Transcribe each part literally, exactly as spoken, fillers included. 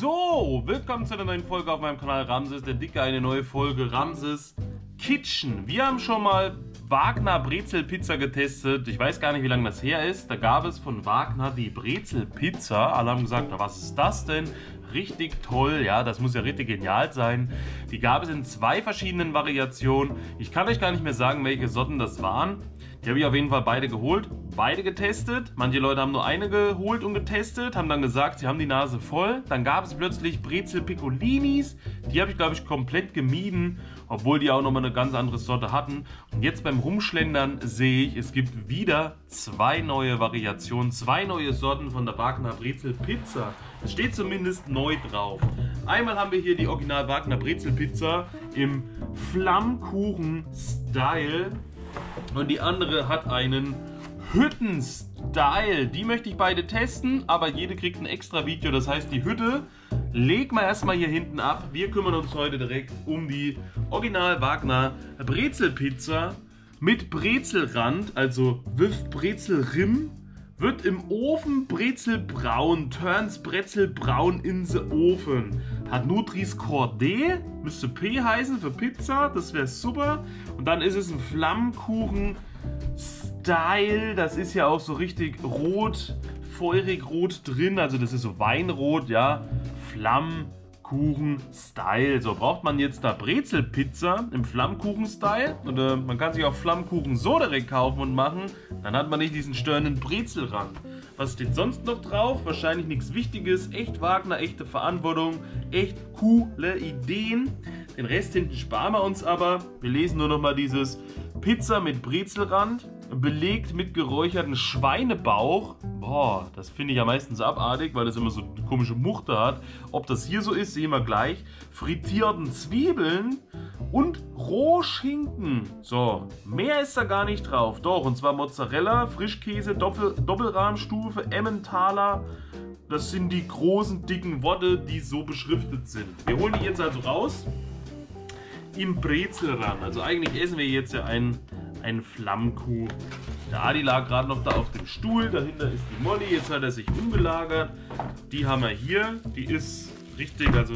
So, willkommen zu einer neuen Folge auf meinem Kanal Ramses, der Dicke, eine neue Folge Ramses Kitchen. Wir haben schon mal Wagner Brezel Pizza getestet, ich weiß gar nicht, wie lange das her ist. Da gab es von Wagner die Brezel Pizza, alle haben gesagt, was ist das denn? Richtig toll, ja, das muss ja richtig genial sein. Die gab es in zwei verschiedenen Variationen. Ich kann euch gar nicht mehr sagen, welche Sorten das waren. Die habe ich auf jeden Fall beide geholt, beide getestet. Manche Leute haben nur eine geholt und getestet, haben dann gesagt, sie haben die Nase voll. Dann gab es plötzlich Brezel Piccolinis. Die habe ich, glaube ich, komplett gemieden, obwohl die auch nochmal eine ganz andere Sorte hatten. Und jetzt beim Rumschlendern sehe ich, es gibt wieder zwei neue Variationen, zwei neue Sorten von der Wagner Brezel Pizza. Es steht zumindest neu drauf. Einmal haben wir hier die Original Wagner Brezel Pizza im Flammkuchen-Style. Und die andere hat einen Hütten-Style. Die möchte ich beide testen, aber jede kriegt ein extra Video. Das heißt, die Hütte legen wir erstmal hier hinten ab. Wir kümmern uns heute direkt um die Original Wagner Brezelpizza mit Brezelrand, also with Brezelrim. Wird im Ofen brezelbraun, turns brezelbraun in the Ofen. Hat Nutri-Score D, müsste P heißen für Pizza, das wäre super. Und dann ist es ein Flammkuchen-Style, das ist ja auch so richtig rot, feurig rot drin, also das ist so Weinrot, ja, Flammkuchen-Style. So, braucht man jetzt da Brezelpizza im Flammkuchen-Style oder man kann sich auch Flammkuchen so direkt kaufen und machen, dann hat man nicht diesen störenden Brezelrand. Was steht sonst noch drauf? Wahrscheinlich nichts Wichtiges. Echt Wagner, echte Verantwortung, echt coole Ideen. Den Rest hinten sparen wir uns aber. Wir lesen nur noch mal dieses Pizza mit Brezelrand, belegt mit geräucherten Schweinebauch. Boah, das finde ich ja meistens abartig, weil das immer so eine komische Muchte hat. Ob das hier so ist, sehen wir gleich. Frittierten Zwiebeln und Rohschinken. So, mehr ist da gar nicht drauf. Doch, und zwar Mozzarella, Frischkäse, Doppel Doppelrahmstufe, Emmentaler. Das sind die großen, dicken Worte, die so beschriftet sind. Wir holen die jetzt also raus. Im Brezelrand. Also eigentlich essen wir jetzt ja einen, einen Flammkuchen. Der Adi lag gerade noch da auf dem Stuhl. Dahinter ist die Molly. Jetzt hat er sich umgelagert. Die haben wir hier. Die ist richtig, also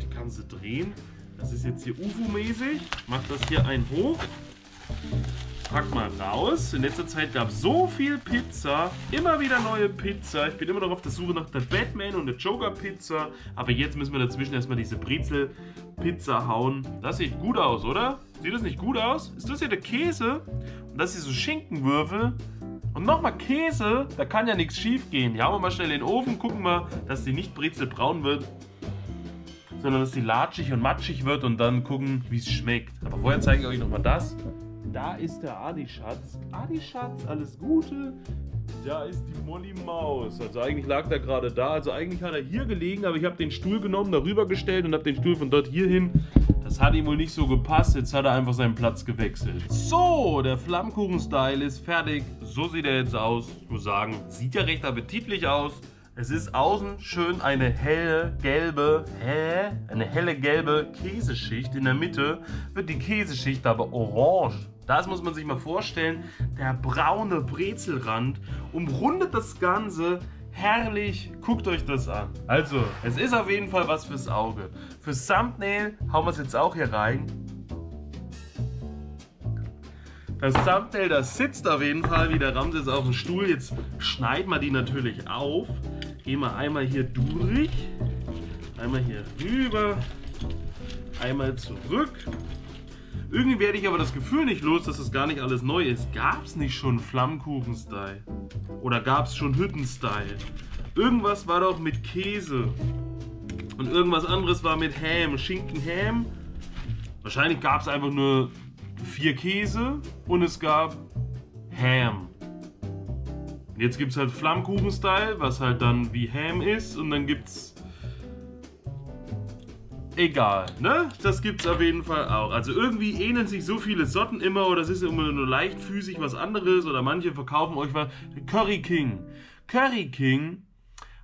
die kannst du drehen. Das ist jetzt hier U F O-mäßig. Mach das hier ein hoch. Pack mal raus. In letzter Zeit gab es so viel Pizza. Immer wieder neue Pizza. Ich bin immer noch auf der Suche nach der Batman- und der Joker-Pizza. Aber jetzt müssen wir dazwischen erstmal diese Brezel-Pizza hauen. Das sieht gut aus, oder? Sieht das nicht gut aus? Ist das hier der Käse? Und das hier so Schinkenwürfel. Und nochmal Käse. Da kann ja nichts schief gehen. Die hauen wir mal schnell in den Ofen. Gucken mal, dass die nicht brezelbraun wird, sondern dass die latschig und matschig wird und dann gucken, wie es schmeckt. Aber vorher zeige ich euch nochmal das. Da ist der Adi-Schatz. Adi-Schatz, alles Gute. Da ist die Molly-Maus. Also eigentlich lag der gerade da. Also eigentlich hat er hier gelegen, aber ich habe den Stuhl genommen, darüber gestellt und habe den Stuhl von dort hier hin. Das hat ihm wohl nicht so gepasst. Jetzt hat er einfach seinen Platz gewechselt. So, der Flammkuchen-Style ist fertig. So sieht er jetzt aus. Ich muss sagen, sieht ja recht appetitlich aus. Es ist außen schön eine helle gelbe, hä? eine helle gelbe Käseschicht. In der Mitte wird die Käseschicht aber orange. Das muss man sich mal vorstellen. Der braune Brezelrand umrundet das Ganze. Herrlich, guckt euch das an. Also, es ist auf jeden Fall was fürs Auge. Fürs Thumbnail hauen wir es jetzt auch hier rein. Das Thumbnail, das sitzt auf jeden Fall wie der Ramses auf dem Stuhl. Jetzt schneiden wir die natürlich auf. Gehen wir einmal hier durch, einmal hier rüber, einmal zurück. Irgendwie werde ich aber das Gefühl nicht los, dass das gar nicht alles neu ist. Gab es nicht schon Flammkuchen-Style? Oder gab es schon Hütten-Style? Irgendwas war doch mit Käse. Und irgendwas anderes war mit Ham, Schinken-Ham. Wahrscheinlich gab es einfach nur vier Käse und es gab Ham. Jetzt gibt es halt Flammkuchen-Style, was halt dann wie Ham ist, und dann gibt's egal, ne? Das gibt's auf jeden Fall auch. Also irgendwie ähneln sich so viele Sorten immer, oder es ist immer nur leichtfüßig was anderes, oder manche verkaufen euch was. Curry King. Curry King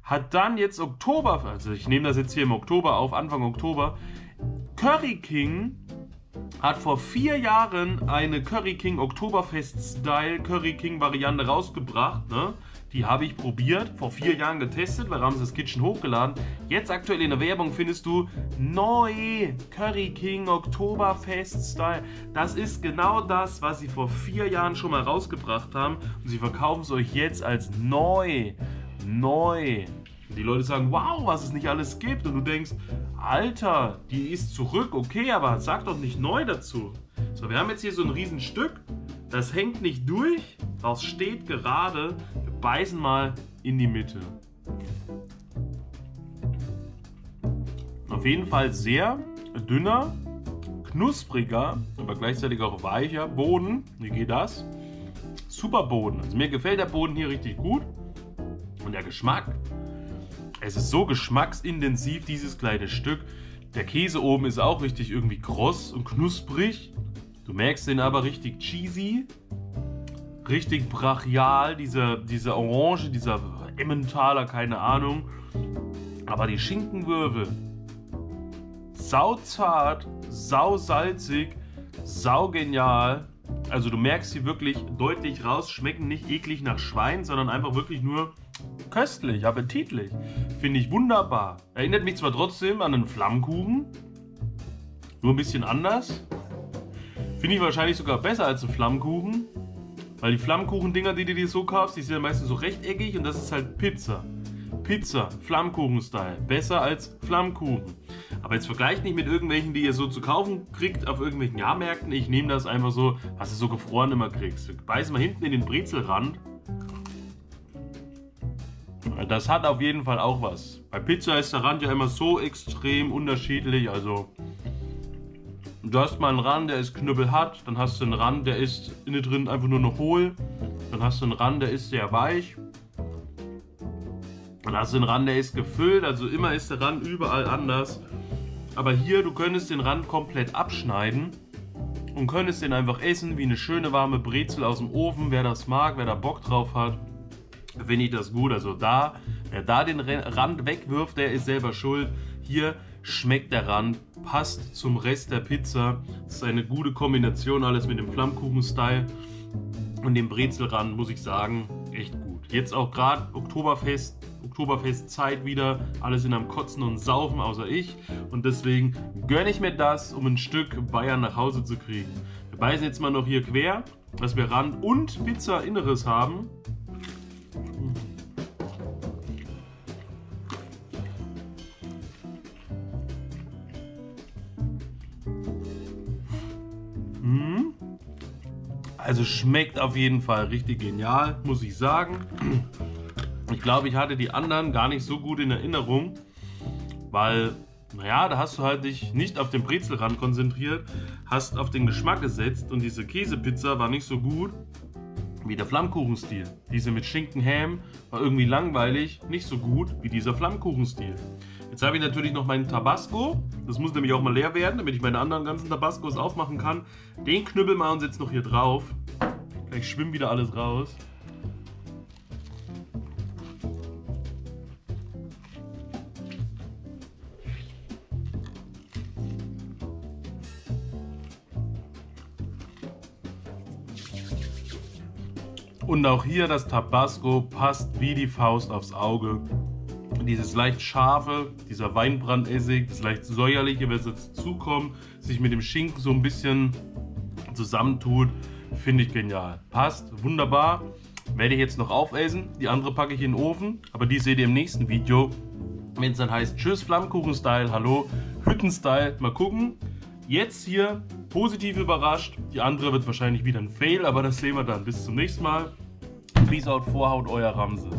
hat dann jetzt Oktober, also ich nehme das jetzt hier im Oktober auf, Anfang Oktober. Curry King hat vor vier Jahren eine Curry King Oktoberfest-Style Curry King Variante rausgebracht, ne? Die habe ich probiert, vor vier Jahren getestet, bei Ramses Kitchen hochgeladen. Jetzt aktuell in der Werbung findest du neu Curry King Oktoberfest-Style. Das ist genau das, was sie vor vier Jahren schon mal rausgebracht haben. Und sie verkaufen es euch jetzt als neu. Neu. Und die Leute sagen, wow, was es nicht alles gibt. Und du denkst, Alter, die ist zurück. Okay, aber sag doch nicht neu dazu. So, wir haben jetzt hier so ein Riesenstück. Das hängt nicht durch. Das steht gerade. Wir beißen mal in die Mitte. Auf jeden Fall sehr dünner, knuspriger, aber gleichzeitig auch weicher Boden. Wie geht das? Super Boden. Also mir gefällt der Boden hier richtig gut. Und der Geschmack. Es ist so geschmacksintensiv, dieses kleine Stück. Der Käse oben ist auch richtig irgendwie kross und knusprig. Du merkst den aber richtig cheesy. Richtig brachial, diese, diese Orange, dieser Emmentaler, keine Ahnung. Aber die Schinkenwürfel, sauzart, sausalzig, saugenial. Also du merkst sie wirklich deutlich raus, schmecken nicht eklig nach Schwein, sondern einfach wirklich nur köstlich, appetitlich. Finde ich wunderbar. Erinnert mich zwar trotzdem an einen Flammkuchen, nur ein bisschen anders. Finde ich wahrscheinlich sogar besser als einen Flammkuchen. Weil die Flammkuchen-Dinger, die du dir so kaufst, die sind ja meistens so rechteckig und das ist halt Pizza. Pizza, Flammkuchen-Style. Besser als Flammkuchen. Aber jetzt vergleicht nicht mit irgendwelchen, die ihr so zu kaufen kriegt auf irgendwelchen Jahrmärkten. Ich nehme das einfach so, was du so gefroren immer kriegst. Du beißt mal hinten in den Brezelrand. Das hat auf jeden Fall auch was. Bei Pizza ist der Rand ja immer so extrem unterschiedlich. Also du hast mal einen Rand, der ist knüppelhart, dann hast du einen Rand, der ist innen drin einfach nur noch hohl, dann hast du einen Rand, der ist sehr weich, dann hast du einen Rand, der ist gefüllt, also immer ist der Rand überall anders. Aber hier, du könntest den Rand komplett abschneiden und könntest den einfach essen wie eine schöne warme Brezel aus dem Ofen, wer das mag, wer da Bock drauf hat. Finde ich das gut, also da, wer da den Rand wegwirft, der ist selber schuld. Hier schmeckt der Rand, passt zum Rest der Pizza. Das ist eine gute Kombination, alles mit dem Flammkuchen-Style und dem Brezelrand, muss ich sagen, echt gut. Jetzt auch gerade Oktoberfest, Oktoberfestzeit wieder, alles in einem Kotzen und Saufen, außer ich. Und deswegen gönne ich mir das, um ein Stück Bayern nach Hause zu kriegen. Wir beißen jetzt mal noch hier quer, dass wir Rand und Pizza-Inneres haben. Also schmeckt auf jeden Fall richtig genial, muss ich sagen. Ich glaube, ich hatte die anderen gar nicht so gut in Erinnerung, weil, naja, da hast du halt dich nicht auf den Brezelrand konzentriert, hast auf den Geschmack gesetzt und diese Käsepizza war nicht so gut wie der Flammkuchenstil. Diese mit Schinken-Ham war irgendwie langweilig, nicht so gut wie dieser Flammkuchenstil. Jetzt habe ich natürlich noch meinen Tabasco. Das muss nämlich auch mal leer werden, damit ich meine anderen ganzen Tabascos aufmachen kann. Den knüppeln wir uns jetzt noch hier drauf. Gleich schwimmt wieder alles raus. Und auch hier das Tabasco passt wie die Faust aufs Auge. Dieses leicht scharfe, dieser Weinbrandessig, das leicht säuerliche, was jetzt zukommt, sich mit dem Schinken so ein bisschen zusammentut, finde ich genial. Passt, wunderbar. Werde ich jetzt noch aufessen. Die andere packe ich in den Ofen, aber die seht ihr im nächsten Video. Wenn es dann heißt, tschüss Flammkuchen-Style, hallo Hütten-Style, mal gucken. Jetzt hier positiv überrascht. Die andere wird wahrscheinlich wieder ein Fail, aber das sehen wir dann. Bis zum nächsten Mal. Peace out, Vorhaut, euer Ramses.